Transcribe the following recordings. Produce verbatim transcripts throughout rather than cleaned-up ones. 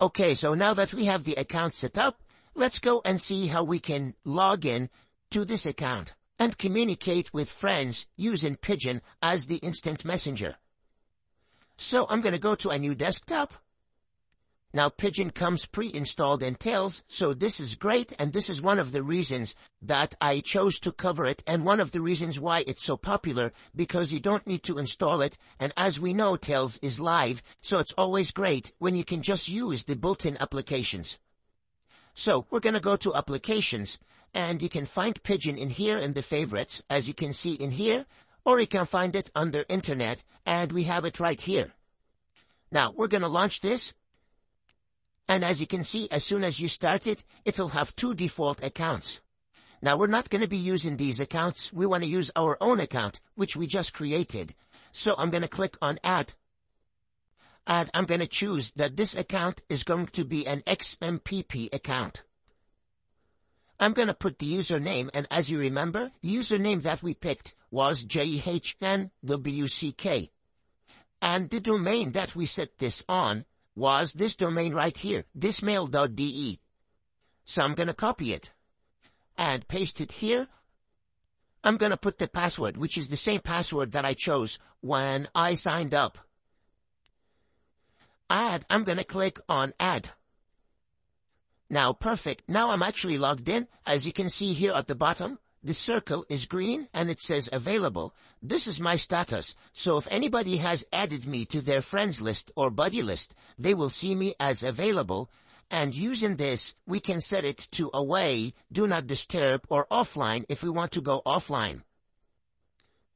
Okay, so now that we have the account set up, let's go and see how we can log in to this account and communicate with friends using Pidgin as the instant messenger. So I'm going to go to a new desktop. Now Pidgin comes pre-installed in Tails, so this is great, and this is one of the reasons that I chose to cover it, and one of the reasons why it's so popular, because you don't need to install it, and as we know, Tails is live, so it's always great when you can just use the built-in applications. So we're going to go to Applications, and you can find Pidgin in here in the favorites, as you can see in here, or you can find it under Internet, and we have it right here. Now we're going to launch this. And as you can see, as soon as you start it, it'll have two default accounts. Now, we're not going to be using these accounts. We want to use our own account, which we just created. So I'm going to click on Add. And I'm going to choose that this account is going to be an X M P P account. I'm going to put the username, and as you remember, the username that we picked was J H N W C K. And the domain that we set this on was this domain right here, dismail dot D E. So I'm going to copy it and paste it here. I'm going to put the password, which is the same password that I chose when I signed up. And I'm going to click on Add. Now, perfect. Now I'm actually logged in. As you can see here at the bottom, the circle is green and it says available. This is my status, so if anybody has added me to their friends list or buddy list, they will see me as available, and using this, we can set it to away, do not disturb, or offline if we want to go offline.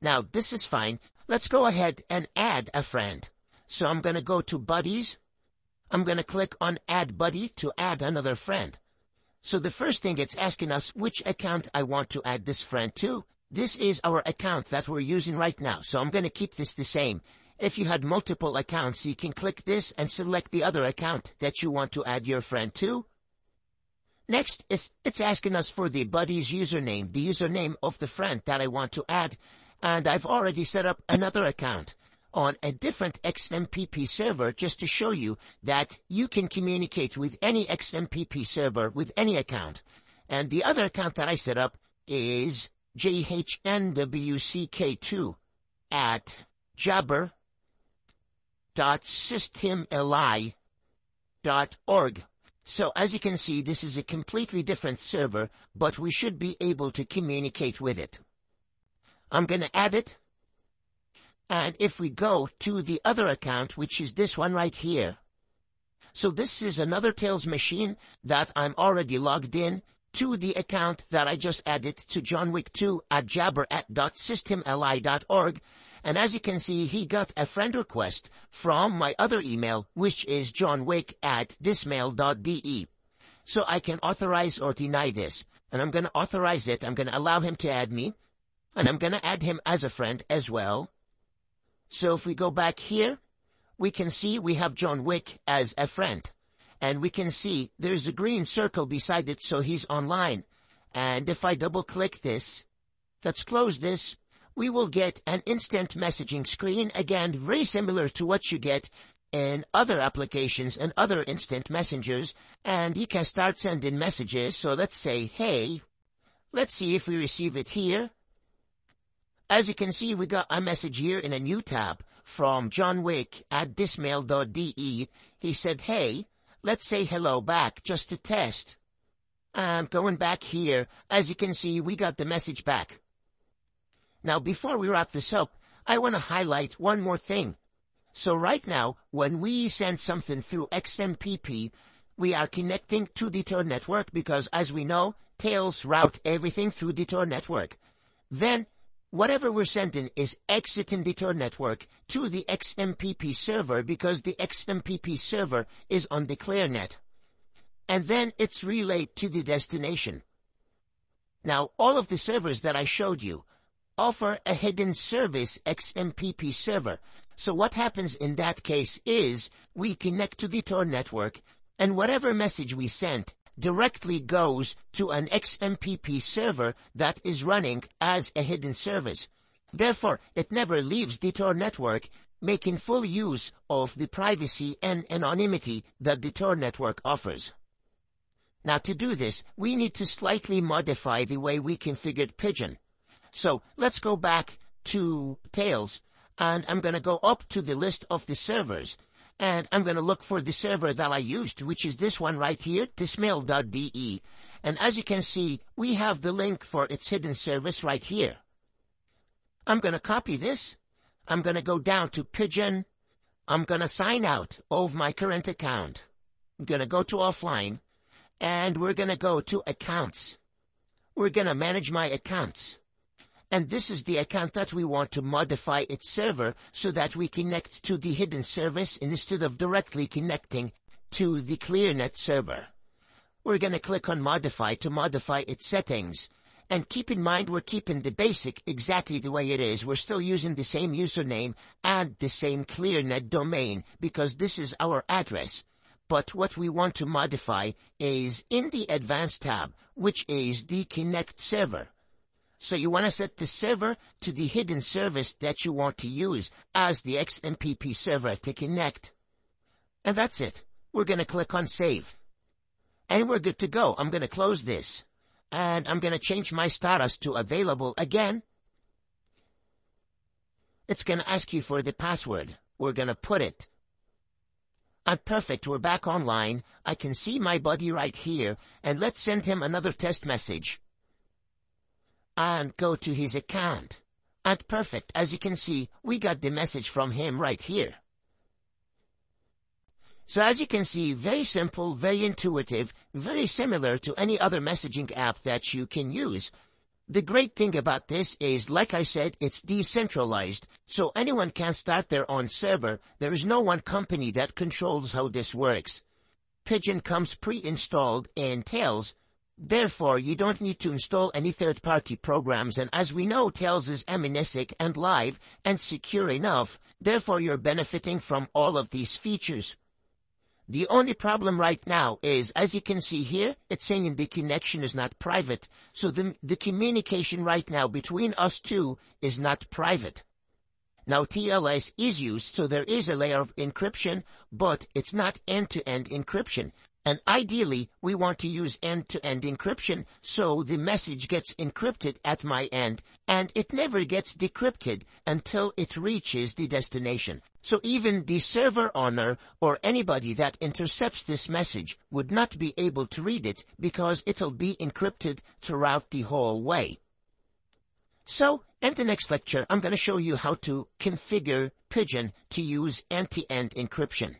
Now, this is fine. Let's go ahead and add a friend. So I'm going to go to buddies. I'm going to click on add buddy to add another friend. So the first thing it's asking us which account I want to add this friend to. This is our account that we're using right now, so I'm going to keep this the same. If you had multiple accounts, you can click this and select the other account that you want to add your friend to. Next, it's, it's asking us for the buddy's username, the username of the friend that I want to add, and I've already set up another account on a different X M P P server just to show you that you can communicate with any X M P P server with any account. And the other account that I set up is J H N W C K two at jabber dot systemli dot org. So as you can see, this is a completely different server, but we should be able to communicate with it. I'm going to add it. And if we go to the other account, which is this one right here. So this is another Tails machine that I'm already logged in to the account that I just added to J H N W C K two at jabber dot systemli dot org. And as you can see, he got a friend request from my other email, which is J H N W C K at dismail dot D E. So I can authorize or deny this. And I'm going to authorize it. I'm going to allow him to add me. And I'm going to add him as a friend as well. So if we go back here, we can see we have J H N W C K as a friend. And we can see there's a green circle beside it, so he's online. And if I double-click this, let's close this, we will get an instant messaging screen, again, very similar to what you get in other applications and other instant messengers. And you can start sending messages, so let's say, hey, let's see if we receive it here. As you can see, we got a message here in a new tab from J H N W C K at dismail dot D E. He said, hey, let's say hello back just to test. I'm going back here. As you can see, we got the message back. Now, before we wrap this up, I want to highlight one more thing. So right now, when we send something through X M P P, we are connecting to the Tor network because, as we know, Tails route everything through the Tor network. Then, whatever we're sending is exiting the Tor network to the X M P P server because the X M P P server is on the ClearNet. And then it's relayed to the destination. Now, all of the servers that I showed you offer a hidden service X M P P server. So what happens in that case is we connect to the Tor network, and whatever message we sent directly goes to an X M P P server that is running as a hidden service. Therefore, it never leaves the Tor network, making full use of the privacy and anonymity that the Tor network offers. Now, to do this, we need to slightly modify the way we configured Pidgin. So let's go back to Tails, and I'm going to go up to the list of the servers, and I'm going to look for the server that I used, which is this one right here, dismail dot D E. And as you can see, we have the link for its hidden service right here. I'm going to copy this. I'm going to go down to Pidgin. I'm going to sign out of my current account. I'm going to go to offline, and we're going to go to accounts. We're going to manage my accounts. And this is the account that we want to modify its server so that we connect to the hidden service instead of directly connecting to the ClearNet server. We're going to click on Modify to modify its settings. And keep in mind, we're keeping the basic exactly the way it is. We're still using the same username and the same ClearNet domain because this is our address. But what we want to modify is in the Advanced tab, which is the Connect server. So you want to set the server to the hidden service that you want to use as the X M P P server to connect. And that's it. We're going to click on Save. And we're good to go. I'm going to close this. And I'm going to change my status to Available again. It's going to ask you for the password. We're going to put it. And perfect, we're back online. I can see my buddy right here. And let's send him another test message. And go to his account. And perfect, as you can see, we got the message from him right here. So as you can see, very simple, very intuitive, very similar to any other messaging app that you can use. The great thing about this is, like I said, it's decentralized, so anyone can start their own server. There is no one company that controls how this works. Pidgin comes pre-installed in Tails. Therefore, you don't need to install any third-party programs, and as we know, Tails is amnesic and live and secure enough. Therefore, you're benefiting from all of these features. The only problem right now is, as you can see here, it's saying the connection is not private. So the, the communication right now between us two is not private. Now, T L S is used, so there is a layer of encryption, but it's not end-to-end encryption. And ideally, we want to use end-to-end encryption, so the message gets encrypted at my end, and it never gets decrypted until it reaches the destination. So even the server owner or anybody that intercepts this message would not be able to read it because it'll be encrypted throughout the whole way. So, in the next lecture, I'm going to show you how to configure Pidgin to use end-to-end encryption.